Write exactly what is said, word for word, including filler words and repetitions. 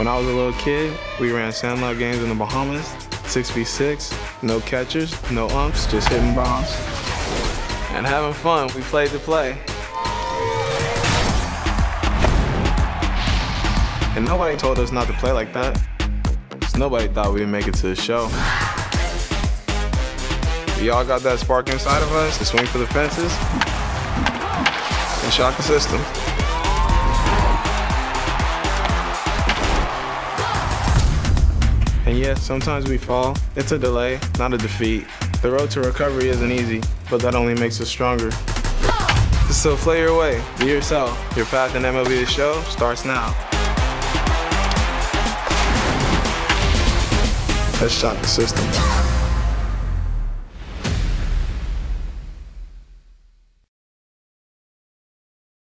When I was a little kid, we ran sandlot games in the Bahamas, six v six, no catchers, no umps, just hitting bombs. And having fun, we played to play. And nobody told us not to play like that. Just nobody thought we'd make it to the show. We all got that spark inside of us to swing for the fences and shock the system. And yes, sometimes we fall. It's a delay, not a defeat. The road to recovery isn't easy, but that only makes us stronger. So play your way, be yourself. Your path in M L B The Show starts now. Let's shock the system.